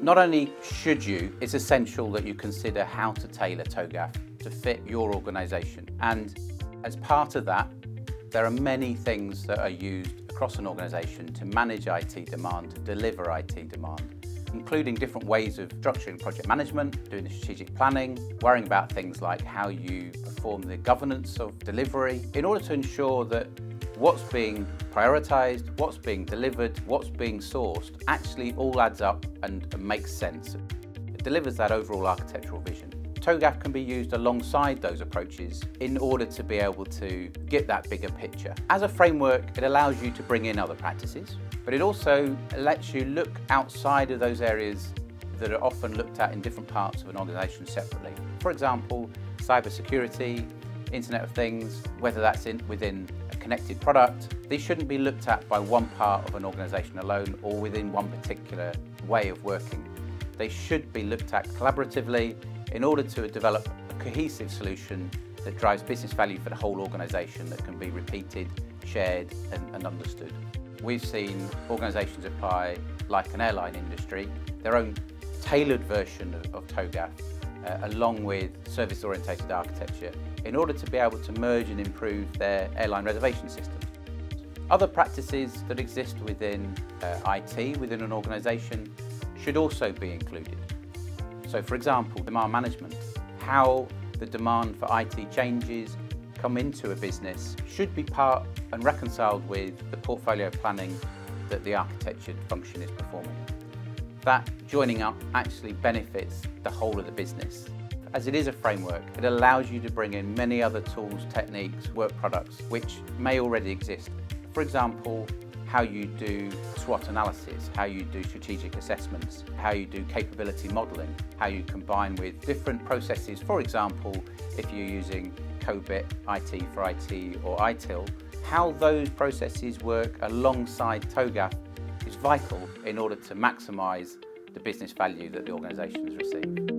Not only should you, it's essential that you consider how to tailor TOGAF to fit your organisation. And as part of that, there are many things that are used across an organisation to manage IT demand, to deliver IT demand, including different ways of structuring project management, doing the strategic planning, worrying about things like how you perform the governance of delivery, in order to ensure that what's being prioritised, what's being delivered, what's being sourced actually all adds up and makes sense. It delivers that overall architectural vision. TOGAF can be used alongside those approaches in order to be able to get that bigger picture. As a framework, it allows you to bring in other practices, but it also lets you look outside of those areas that are often looked at in different parts of an organisation separately. For example, cybersecurity, Internet of Things, whether that's within a connected product. These shouldn't be looked at by one part of an organisation alone or within one particular way of working. They should be looked at collaboratively in order to develop a cohesive solution that drives business value for the whole organisation that can be repeated, shared and understood. We've seen organisations apply, like an airline industry, their own tailored version of TOGAF along with service-orientated architecture in order to be able to merge and improve their airline reservation systems. Other practices that exist within IT, within an organisation, should also be included. So for example, demand management, how the demand for IT changes come into a business should be part and reconciled with the portfolio planning that the architectured function is performing. That joining up actually benefits the whole of the business. As it is a framework, it allows you to bring in many other tools, techniques, work products, which may already exist. For example, how you do SWOT analysis, how you do strategic assessments, how you do capability modelling, how you combine with different processes. For example, if you're using COBIT, IT4IT or ITIL, how those processes work alongside TOGAF is vital in order to maximise the business value that the organisations receive.